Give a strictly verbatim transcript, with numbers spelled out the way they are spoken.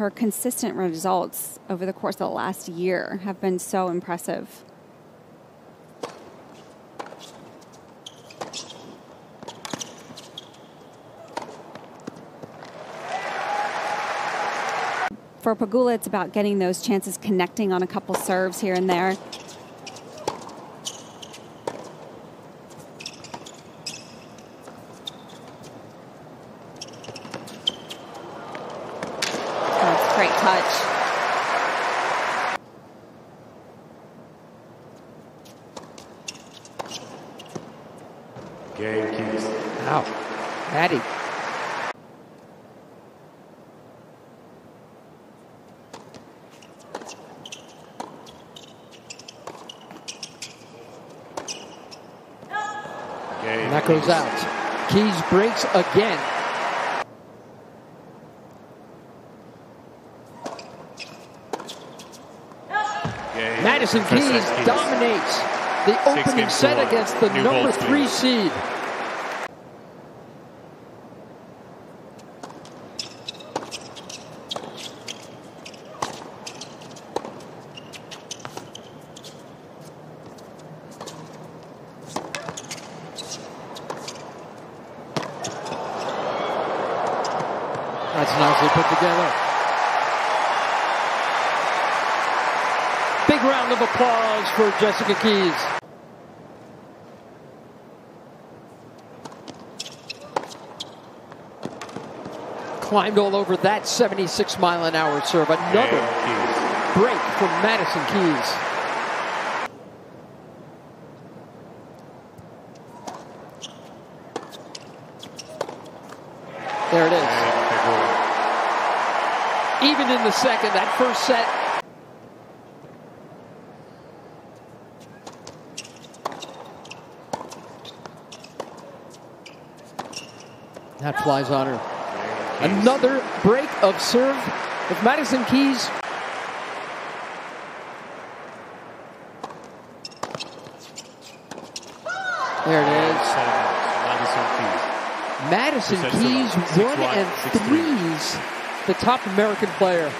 her consistent results over the course of the last year have been so impressive. For Pegula, it's about getting those chances connecting on a couple serves here and there. That's a great touch. Game Keys. Wow, Maddie. And that goes out. Keys breaks again. Game. Madison Keys, Keys dominates the Six opening set one. Against the New number three seed. That's nicely put together. Big round of applause for Jessica Keys. Climbed all over that seventy-six mile an hour serve. Another break from Madison Keys. There it is. Even in the second, that first set. That flies on her. Another break of serve with Madison Keys. There it is. Madison Keys. Madison Keys, one and threes, the top American player.